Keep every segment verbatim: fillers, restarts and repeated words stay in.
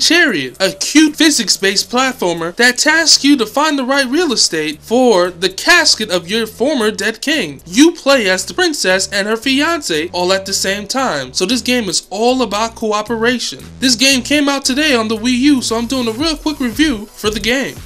Chariot, a cute physics-based platformer that tasks you to find the right real estate for the casket of your former dead king. You play as the princess and her fiancé all at the same time, so this game is all about cooperation. This game came out today on the Wii U, so I'm doing a real quick review for the game.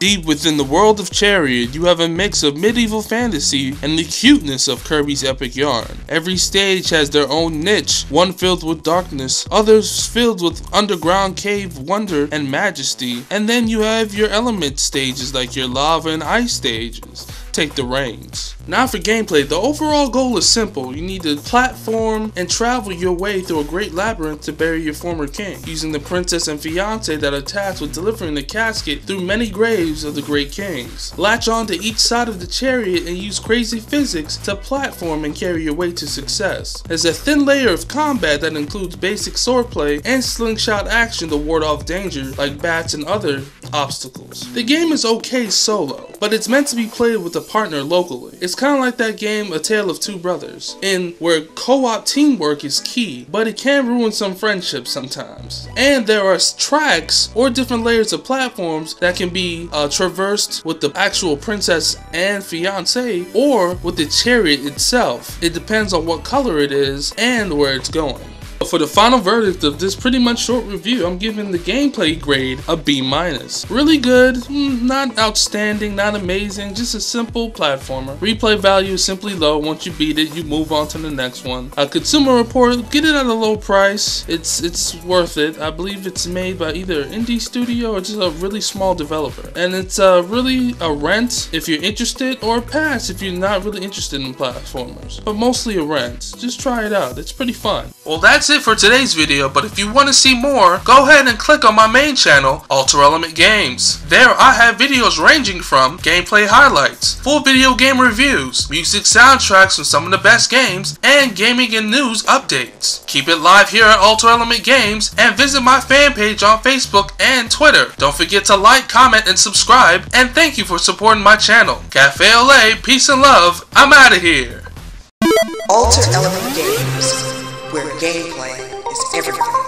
Deep within the world of Chariot, you have a mix of medieval fantasy and the cuteness of Kirby's Epic Yarn. Every stage has their own niche, one filled with darkness, others filled with underground cave wonder and majesty, and then you have your element stages like your lava and ice stages. Take the reins. Now for gameplay, the overall goal is simple. You need to platform and travel your way through a great labyrinth to bury your former king, using the princess and fiancé that are tasked with delivering the casket through many graves of the great kings. Latch on to each side of the chariot and use crazy physics to platform and carry your way to success. There's a thin layer of combat that includes basic swordplay and slingshot action to ward off danger like bats and other obstacles. The game is okay solo, but it's meant to be played with a partner locally. It's kind of like that game A Tale of Two Brothers, in where co-op teamwork is key, but it can ruin some friendships sometimes. And there are tracks or different layers of platforms that can be uh, traversed with the actual princess and fiancé, or with the chariot itself. It depends on what color it is and where it's going. For the final verdict of this pretty much short review, I'm giving the gameplay grade a B minus. Really good, not outstanding, not amazing, just a simple platformer. Replay value is simply low. Once you beat it, you move on to the next one. A Consumer Report, get it at a low price. It's it's worth it. I believe it's made by either an indie studio or just a really small developer. And it's uh, really a rent if you're interested, or a pass if you're not really interested in platformers. But mostly a rent. Just try it out. It's pretty fun. Well, that's it. It for today's video, but if you want to see more, go ahead and click on my main channel, Alter Element Games. There I have videos ranging from gameplay highlights, full video game reviews, music soundtracks from some of the best games, and gaming and news updates. Keep it live here at Alter Element Games and visit my fan page on Facebook and Twitter. Don't forget to like, comment, and subscribe, and thank you for supporting my channel. Cafe L A, peace and love, I'm out of here. Alter Element Games, where gameplay is everything.